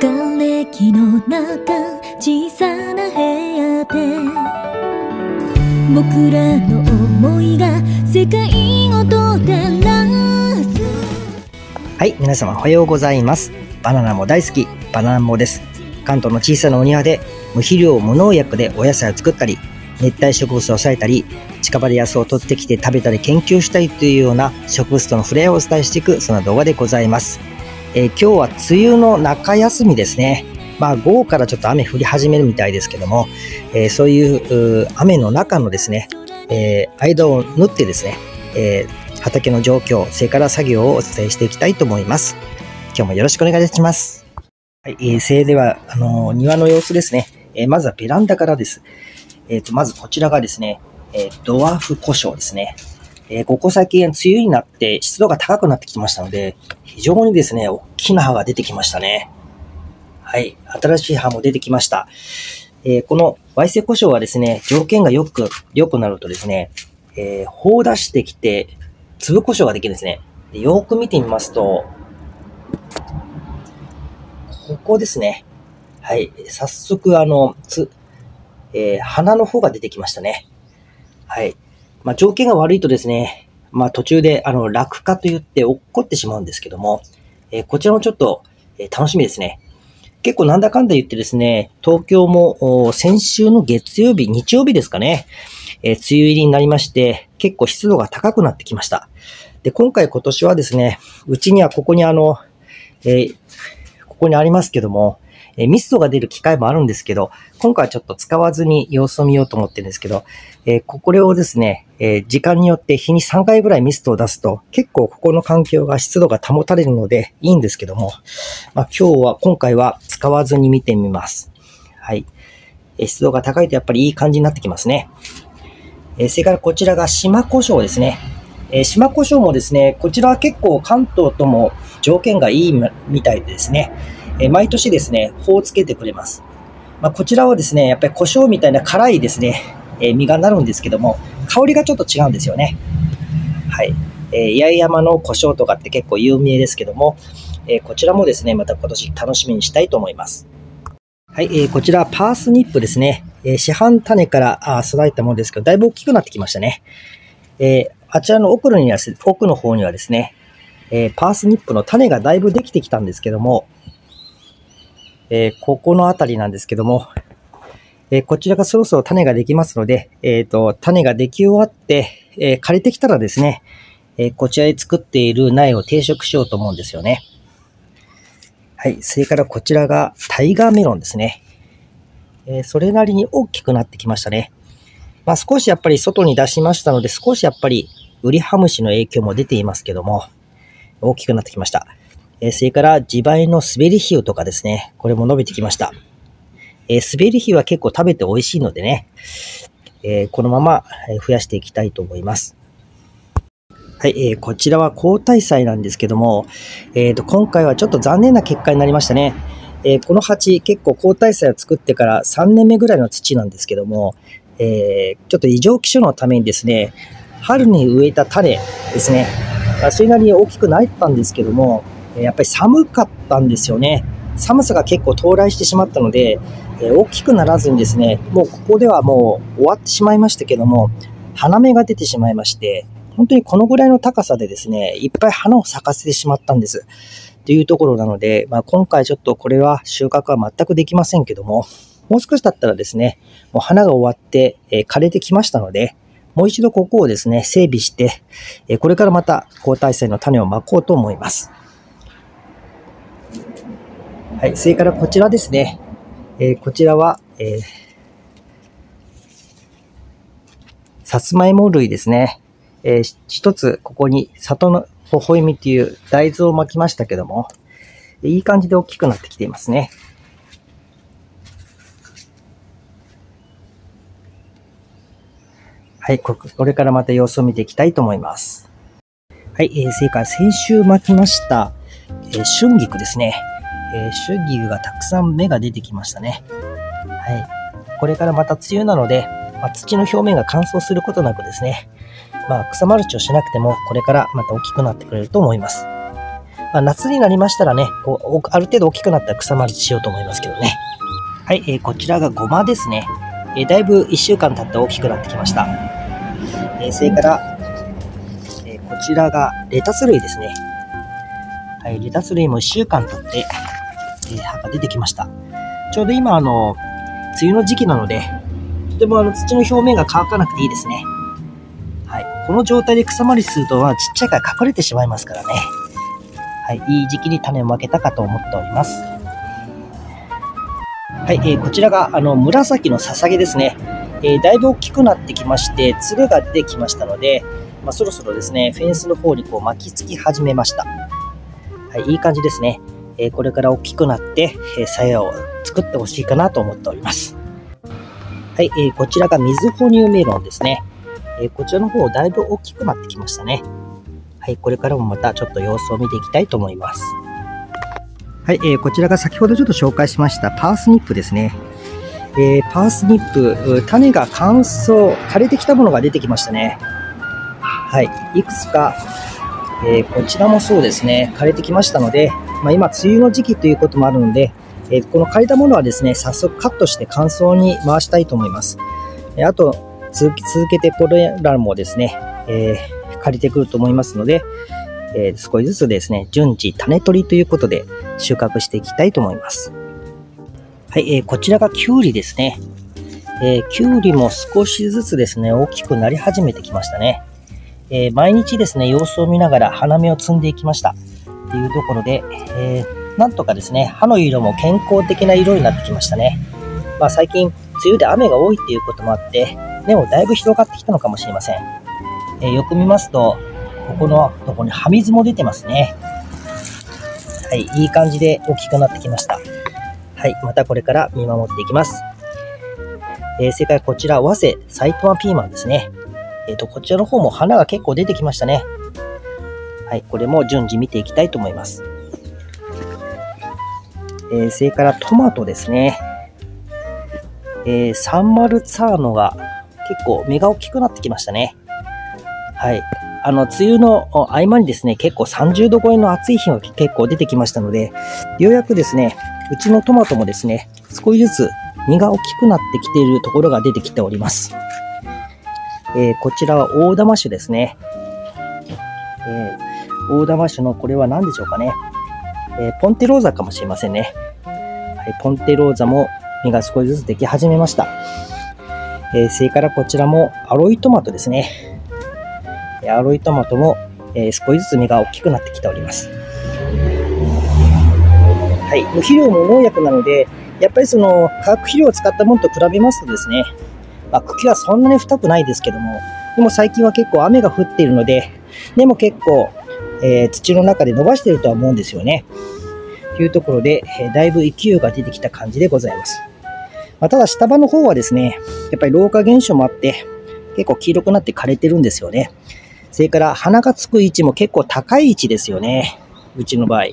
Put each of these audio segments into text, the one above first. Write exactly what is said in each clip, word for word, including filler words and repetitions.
瓦礫の中、小さな部屋で僕らの思いが世界を照らす。はい、皆様おはようございます。バナナも大好き、バナナもです。関東の小さなお庭で無肥料無農薬でお野菜を作ったり、熱帯植物を抑えたり、近場で野草を取ってきて食べたり研究したりというような植物との触れ合いをお伝えしていく、そんな動画でございます。えー、今日は梅雨の中休みですね。まあ、午後からちょっと雨降り始めるみたいですけども、えー、そういう、う雨の中のですね、えー、間を縫ってですね、えー、畑の状況、それから作業をお伝えしていきたいと思います。今日もよろしくお願いします。はい、えー、それでは、あのー、庭の様子ですね。えー、まずはベランダからです。えっと、まずこちらがですね、えー、ドワーフ胡椒ですね。えー、ここ最近、梅雨になって湿度が高くなってきてましたので、非常にですね、大きな葉が出てきましたね。はい。新しい葉も出てきました。えー、この矮性胡椒はですね、条件がよく、良くなるとですね、えー、穂を出してきて、粒胡椒ができるんですね。で、よーく見てみますと、ここですね。はい。早速、あの、つ、えー、花の方が出てきましたね。はい。まあ、条件が悪いとですね、まあ、途中で、あの、落下と言って落っこってしまうんですけども、えー、こちらもちょっと、えー、楽しみですね。結構なんだかんだ言ってですね、東京も先週の月曜日、日曜日ですかね、えー、梅雨入りになりまして、結構湿度が高くなってきました。で、今回今年はですね、うちにはここにあの、えー、ここにありますけども、えー、ミストが出る機械もあるんですけど、今回はちょっと使わずに様子を見ようと思ってるんですけど、えー、これをですね、えー、時間によって日にさんかいぐらいミストを出すと、結構ここの環境が湿度が保たれるのでいいんですけども、まあ、今日は、今回は使わずに見てみます。はい。えー、湿度が高いとやっぱりいい感じになってきますね。えー、それからこちらが島胡椒ですね。えー、島胡椒もですね、こちらは結構関東とも条件がいいみたいでですね、毎年ですね、穂をつけてくれます。まあ、こちらはですね、やっぱり胡椒みたいな辛いですね、えー、実がなるんですけども、香りがちょっと違うんですよね。はい。えー、八重山の胡椒とかって結構有名ですけども、えー、こちらもですね、また今年楽しみにしたいと思います。はい、えー、こちらパースニップですね。えー、市販種から育てたものですけど、だいぶ大きくなってきましたね。えー、あちらの奥には、奥の方にはですね、えー、パースニップの種がだいぶできてきたんですけども、えー、ここのあたりなんですけども、えー、こちらがそろそろ種ができますので、えっと、種ができ終わって、えー、枯れてきたらですね、えー、こちらで作っている苗を定食しようと思うんですよね。はい。それからこちらがタイガーメロンですね。えー、それなりに大きくなってきましたね。まあ、少しやっぱり外に出しましたので、少しやっぱりウリハムシの影響も出ていますけども、大きくなってきました。えー、それから、自培のスベリヒウとかですね。これも伸びてきました。えー、スベリヒウは結構食べて美味しいのでね。えー、このまま増やしていきたいと思います。はい、えー、こちらは高体菜なんですけども、えーと、今回はちょっと残念な結果になりましたね。えー、この鉢、結構高体菜を作ってからさんねんめぐらいの土なんですけども、えー、ちょっと異常気象のためにですね、春に植えた種ですね。それなりに大きくなったんですけども、やっぱり寒かったんですよね。寒さが結構到来してしまったので、えー、大きくならずにですね、もうここではもう終わってしまいましたけども、花芽が出てしまいまして、本当にこのぐらいの高さでですね、いっぱい花を咲かせてしまったんです。というところなので、まあ、今回ちょっとこれは収穫は全くできませんけども、もう少し経ったらですね、もう花が終わって、えー、枯れてきましたので、もう一度ここをですね、整備して、えー、これからまた高体菜の種をまこうと思います。はい。それからこちらですね。えー、こちらは、えー、さつまいも類ですね。えー、一つ、ここに、里のほほえみという大豆を巻きましたけども、いい感じで大きくなってきていますね。はい。これからまた様子を見ていきたいと思います。はい。えー、それから先週巻きました、えー、春菊ですね。えー、春菊がたくさん芽が出てきましたね。はい。これからまた梅雨なので、まあ、土の表面が乾燥することなくですね、まあ、草マルチをしなくても、これからまた大きくなってくれると思います。ままあ、夏になりましたらね、こうある程度大きくなったら草間引きしようと思いますけどね。はい、えー、こちらがごまですね。えー、だいぶいっしゅうかん経って大きくなってきました。えー、それから、えー、こちらがレタス類ですね。はい、レタス類もいっしゅうかん経って、えー、葉が出てきました。ちょうど今、あの、梅雨の時期なので、とてもあの土の表面が乾かなくていいですね。はい、この状態で草間引きするとはちっちゃいから隠れてしまいますからね。はい、いい時期に種をまけたかと思っております。はい、えー、こちらがあの紫のささげですね。えー、だいぶ大きくなってきまして、粒が出てきましたので、まあ、そろそろですね、フェンスの方にこう巻きつき始めました。はい、いい感じですね。えー、これから大きくなって、えー、鞘を作ってほしいかなと思っております。はい、えー、こちらが水哺乳メロンですね。えー、こちらの方、だいぶ大きくなってきましたね。はい、これからもまたちょっと様子を見ていきたいと思います。はい、えー、こちらが先ほどちょっと紹介しましたパースニップですね。えー、パースニップ、種が乾燥、枯れてきたものが出てきましたね。はい、いくつか、えー、こちらもそうですね、枯れてきましたので、まあ、今、梅雨の時期ということもあるので、えー、この枯れたものはですね、早速カットして乾燥に回したいと思います。えー、あと、続けてこれらもですね、えー枯れてくると思いますので、えー、少しずつですね、順次種取りということで収穫していきたいと思います。はい、えー、こちらがきゅうりですね。えー、きゅうりも少しずつですね、大きくなり始めてきましたね。えー、毎日ですね、様子を見ながら花芽を摘んでいきました。というところで、えー、なんとかですね、葉の色も健康的な色になってきましたね。まあ、最近、梅雨で雨が多いということもあって、根もだいぶ広がってきたのかもしれません。えー、よく見ますと、ここのところに葉水も出てますね。はい、いい感じで大きくなってきました。はい、またこれから見守っていきます。えー、正解はこちら、早生埼玉ピーマンですね。えっと、こちらの方も花が結構出てきましたね。はい、これも順次見ていきたいと思います。えー、正解はトマトですね。えー、サンマルツァーノが結構芽が大きくなってきましたね。はい。あの、梅雨の合間にですね、結構さんじゅうど超えの暑い日が結構出てきましたので、ようやくですね、うちのトマトもですね、少しずつ実が大きくなってきているところが出てきております。えー、こちらは大玉種ですね。えー、大玉種のこれは何でしょうかね。えー、ポンテローザかもしれませんね。はい、ポンテローザも実が少しずつでき始めました。えー、それからこちらもアロイトマトですね。アロイトマトも、えー、少しずつ実が大きくなってきております。はい、無肥料も農薬なので、やっぱりその化学肥料を使ったものと比べますとですね、まあ、茎はそんなに太くないですけども、でも最近は結構雨が降っているので、根も結構、えー、土の中で伸ばしているとは思うんですよね。というところで、えー、だいぶ勢いが出てきた感じでございます。まあ、ただ下葉の方はですね、やっぱり老化現象もあって、結構黄色くなって枯れてるんですよね。それから、花がつく位置も結構高い位置ですよね。うちの場合。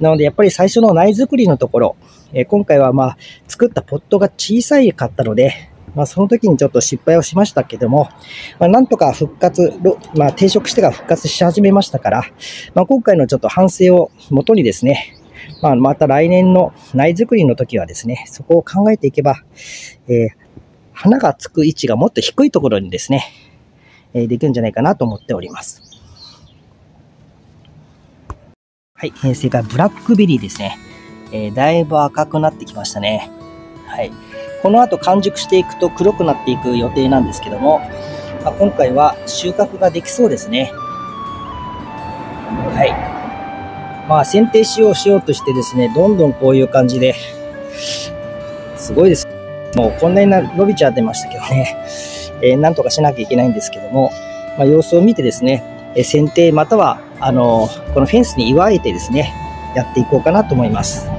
なので、やっぱり最初の苗作りのところ、えー、今回はまあ、作ったポットが小さいかったので、まあ、その時にちょっと失敗をしましたけども、まあ、なんとか復活、まあ、定食してから復活し始めましたから、まあ、今回のちょっと反省をもとにですね、まあ、また来年の苗作りの時はですね、そこを考えていけば、えー、花がつく位置がもっと低いところにですね、できるんじゃないかなと思っております。はい、えー、正解はブラックベリーですね、えー。だいぶ赤くなってきましたね。はい。この後完熟していくと黒くなっていく予定なんですけども、まあ、今回は収穫ができそうですね。はい。まあ、剪定しようしようとしてですね、どんどんこういう感じで、すごいです。もうこんなに伸びちゃってましたけどね。えー、なんとかしなきゃいけないんですけども、まあ、様子を見てですね、えー、剪定またはあのー、このフェンスに祝えてですね、やっていこうかなと思います。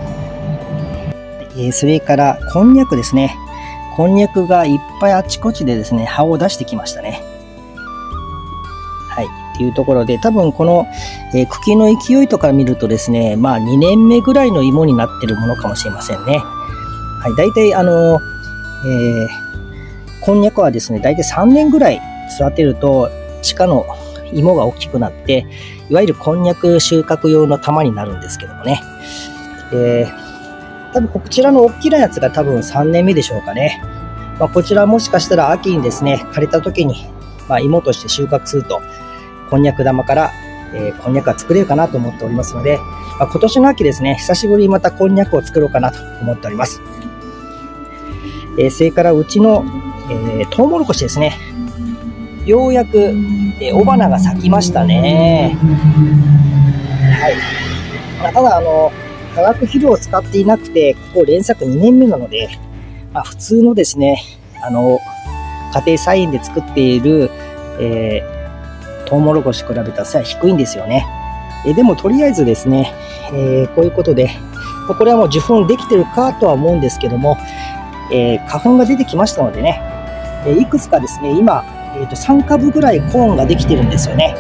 えー、それから、こんにゃくですね。こんにゃくがいっぱいあちこちでですね、葉を出してきましたね。はい。っていうところで、多分この、えー、茎の勢いとか見るとですね、まあにねんめぐらいの芋になってるものかもしれませんね。はい。大体、あのー、えーこんにゃくはですね、大体さんねんぐらい育てると、地下の芋が大きくなって、いわゆるこんにゃく収穫用の玉になるんですけどもね。えー、多分こちらの大きなやつが多分さんねんめでしょうかね。まあ、こちらもしかしたら秋にですね、枯れた時に、まあ、芋として収穫すると、こんにゃく玉から、えー、こんにゃくは作れるかなと思っておりますので、まあ、今年の秋ですね、久しぶりにまたこんにゃくを作ろうかなと思っております。えー、それからうちの、えー、トウモロコシですね。ようやく、えー、雄花が咲きましたね。はい。まあ、ただ、あの、化学肥料を使っていなくて、ここ連作にねんめなので、まあ、普通のですね、あの、家庭菜園で作っている、えー、トウモロコシ比べたらさ、低いんですよね。えー、でも、とりあえずですね、えー、こういうことで、これはもう受粉できてるかとは思うんですけども、えー、花粉が出てきましたのでね、えー、いくつかですね、今、えー、とさんかぶぐらいコーンができてるんですよね。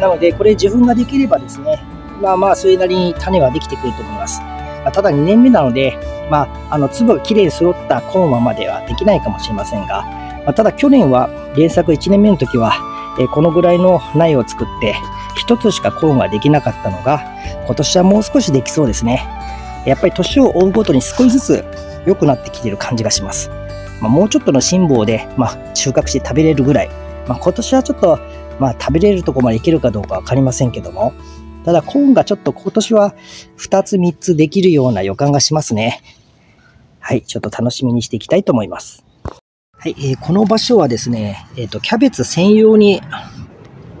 なので、これ受粉ができればですね、まあまあ、それなりに種はできてくると思います。まあ、ただにねんめなので、まあ、あの、粒がきれいに揃ったコーンはまではできないかもしれませんが、まあ、ただ去年は、連作いちねんめの時は、えー、このぐらいの苗を作って、ひとつしかコーンができなかったのが、今年はもう少しできそうですね。やっぱり年を追うごとに少しずつ、良くなってきている感じがします。まあ、もうちょっとの辛抱で、まあ、収穫して食べれるぐらい。まあ、今年はちょっと、まあ、食べれるとこまでいけるかどうかわかりませんけども。ただ、コーンがちょっと今年はふたつみっつできるような予感がしますね。はい。ちょっと楽しみにしていきたいと思います。はい。えー、この場所はですね、えっと、キャベツ専用に、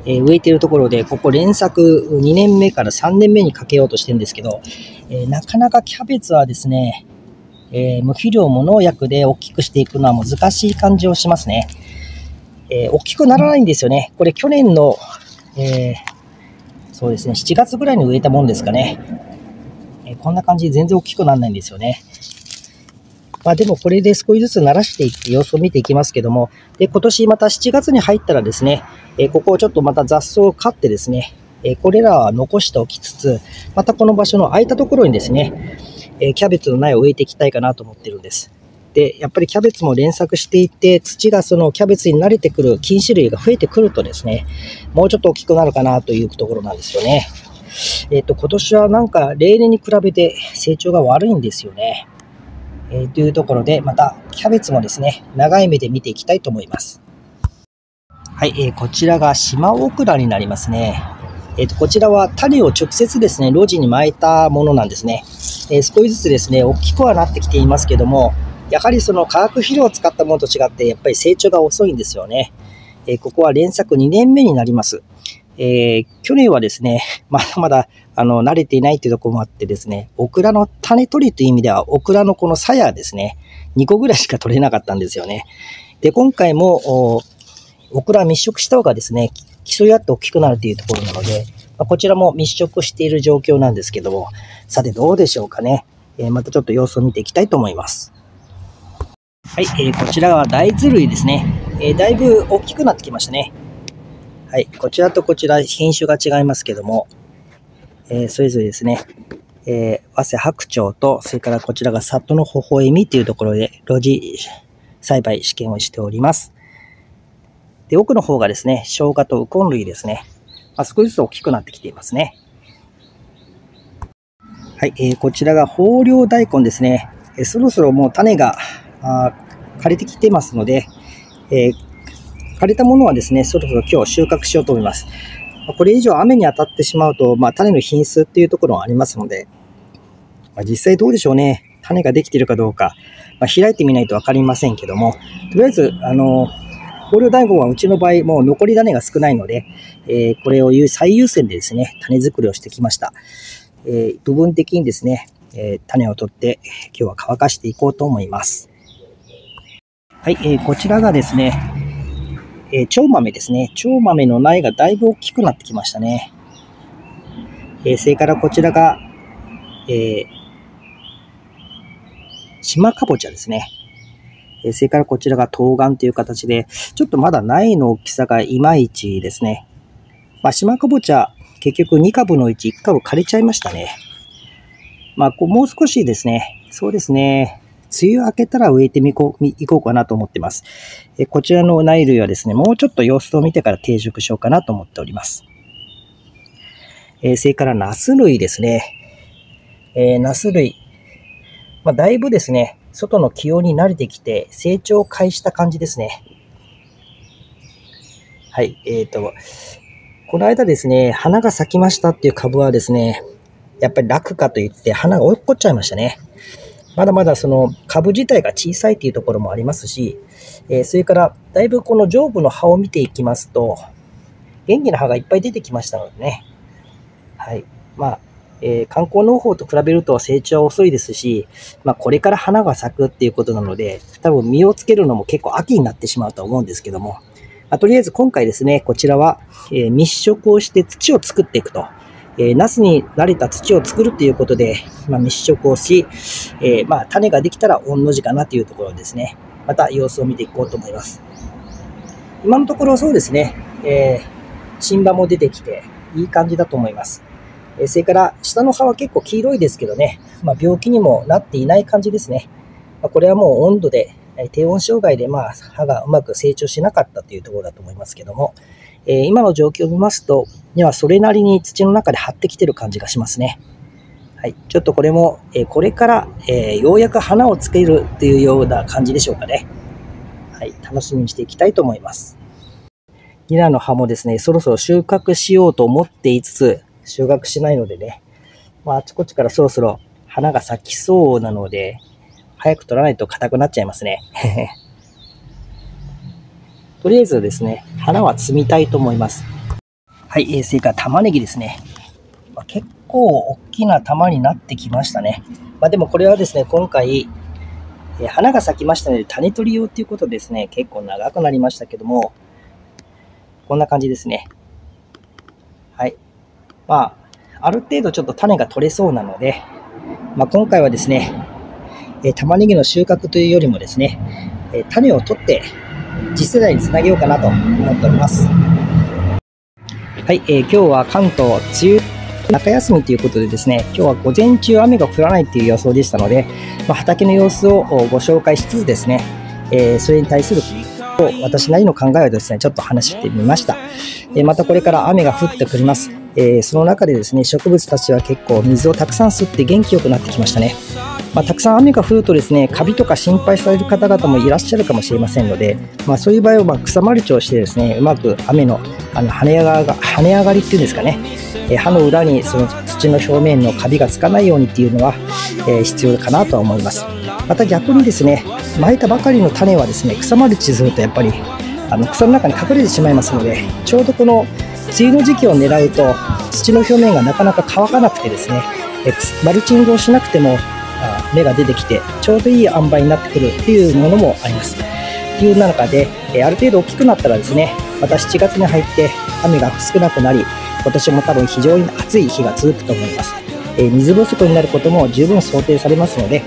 えー、植えているところで、ここ連作にねんめからさんねんめにかけようとしてるんですけど、えー、なかなかキャベツはですね、えー、無肥料、無農薬で大きくしていくのは難しい感じをしますね。えー、大きくならないんですよね。これ去年の、えー、そうですね、しちがつぐらいに植えたものですかね。えー、こんな感じで全然大きくならないんですよね。まあでもこれで少しずつ慣らしていって様子を見ていきますけども、で、今年またしちがつに入ったらですね、えー、ここをちょっとまた雑草を刈ってですね、えー、これらは残しておきつつ、またこの場所の空いたところにですね、えー、キャベツの苗を植えていきたいかなと思ってるんです。で、やっぱりキャベツも連作していって、土がそのキャベツに慣れてくる菌種類が増えてくるとですね、もうちょっと大きくなるかなというところなんですよね。えっと、今年はなんか例年に比べて成長が悪いんですよね。えー、というところで、またキャベツもですね、長い目で見ていきたいと思います。はい、えー、こちらが島オクラになりますね。えっと、こちらは種を直接ですね、路地に巻いたものなんですね。えー、少しずつですね、大きくはなってきていますけども、やはりその化学肥料を使ったものと違って、やっぱり成長が遅いんですよね。えー、ここは連作にねんめになります。えー、去年はですね、まだまだ、あの、慣れていないというところもあってですね、オクラの種取りという意味では、オクラのこの鞘ですね、にこぐらいしか取れなかったんですよね。で、今回も、オクラ密植した方がですね、競い合って大きくなるというところなので、まあ、こちらも密植している状況なんですけども、さてどうでしょうかね。えー、またちょっと様子を見ていきたいと思います。はい、えー、こちらは大豆類ですね。えー、だいぶ大きくなってきましたね。はい、こちらとこちら品種が違いますけども、えー、それぞれですね、えー、早生白鳥と、それからこちらが里の微笑みというところで、露地栽培試験をしております。で、奥の方がですね、生姜とウコン類ですね。まあ、少しずつ大きくなってきていますね。はい、えー、こちらが豊漁大根ですね。えー、そろそろもう種が枯れてきてますので、えー、枯れたものはですね、そろそろ今日収穫しようと思います。これ以上雨に当たってしまうと、まあ、種の品質っていうところがありますので、まあ、実際どうでしょうね。種ができているかどうか、まあ、開いてみないとわかりませんけども、とりあえず、あのー、豊漁大根はうちの場合、もう残り種が少ないので、えー、これを最優先でですね、種作りをしてきました。えー、部分的にですね、えー、種を取って、今日は乾かしていこうと思います。はい、えー、こちらがですね、えー、蝶豆ですね。蝶豆の苗がだいぶ大きくなってきましたね。えー、それからこちらが、えー、島かぼちゃですね。それからこちらが冬瓜という形で、ちょっとまだ苗の大きさがいまいちですね。まあ、島かぼちゃ、結局にかぶのうちいっかぶ枯れちゃいましたね。まあ、こうもう少しですね、そうですね、梅雨明けたら植えてみこう、いこうかなと思ってます。えこちらの苗類はですね、もうちょっと様子を見てから定植しようかなと思っております。えそれからナス類ですね。えー、ナス類。まあ、だいぶですね、外の気温に慣れてきて、成長を開始した感じですね。はい、えっと、この間ですね、花が咲きましたっていう株はですね、やっぱり落花といって花が落っこっちゃいましたね。まだまだその株自体が小さいというところもありますし、えー、それからだいぶこの上部の葉を見ていきますと、元気な葉がいっぱい出てきましたのでね。はい。まあ、えー、観光農法と比べると成長は遅いですし、まあ、これから花が咲くっていうことなので、多分実をつけるのも結構秋になってしまうと思うんですけども、まあ、とりあえず今回ですね、こちらは、えー、密植をして土を作っていくと。えー、ナスに慣れた土を作るということで、まあ、密植をし、えー、まあ、種ができたら御の字かなというところですね。また様子を見ていこうと思います。今のところそうですね、えー、新葉も出てきていい感じだと思います。えー、それから下の葉は結構黄色いですけどね、まあ、病気にもなっていない感じですね。まあ、これはもう温度で、低温障害でまあ葉がうまく成長しなかったというところだと思いますけども、えー、今の状況を見ますと、ではそれなりに土の中で張ってきてる感じがしますね。はい、ちょっとこれも、えー、これから、えー、ようやく花をつけるというような感じでしょうかね。はい、楽しみにしていきたいと思います。ニラの葉もですね、そろそろ収穫しようと思っていつつ、収穫しないのでね、まあ、あちこちからそろそろ花が咲きそうなので、早く取らないと硬くなっちゃいますね。とりあえずですね、花は摘みたいと思います。はい、えー、それから玉ねぎですね。まあ、結構大きな玉になってきましたね。まあ、でもこれはですね、今回、えー、花が咲きましたので、種取り用ということですね、結構長くなりましたけども、こんな感じですね。はい。まあ、ある程度ちょっと種が取れそうなので、まあ、今回はですね、え玉ねぎの収穫というよりもですね、え種を取って次世代につなげようかなと思っております。はい、えー、今日は関東、梅雨中休みということでですね、今日は午前中雨が降らないという予想でしたので、まあ、畑の様子をご紹介しつつですね、えー、それに対する私なりの考えをですね、ちょっと話してみました。えー、またこれから雨が降ってくります。えー、その中でですね、植物たちは結構水をたくさん吸って元気よくなってきましたね。まあ、たくさん雨が降るとですね、カビとか心配される方々もいらっしゃるかもしれませんので、まあ、そういう場合はまあ草マルチをしてですね、うまく雨の、あの跳ね上が、跳ね上がりっていうんですかね、えー、葉の裏にその土の表面のカビがつかないようにっていうのは、えー、必要かなとは思います。また逆にですね、巻いたばかりの種はですね、草マルチするとやっぱりあの草の中に隠れてしまいますので、ちょうどこの梅雨の時期を狙うと土の表面がなかなか乾かなくてですね、えー、マルチングをしなくても芽が出てきてちょうどいい塩梅になってくるっていうものもあります。という中である程度大きくなったらですね、またしちがつに入って雨が少なくなり、今年も多分非常に暑い日が続くと思います。水不足になることも十分想定されますので、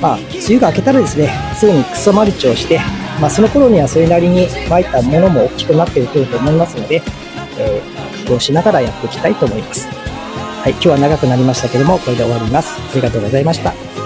まあ、梅雨が明けたらですね、すぐに草マルチをして、まあ、その頃にはそれなりにまいたものも大きくなってくると思いますので、えー、工夫しながらやっていきたいと思います。はい、今日は長くなりましたけども、これで終わります。ありがとうございました。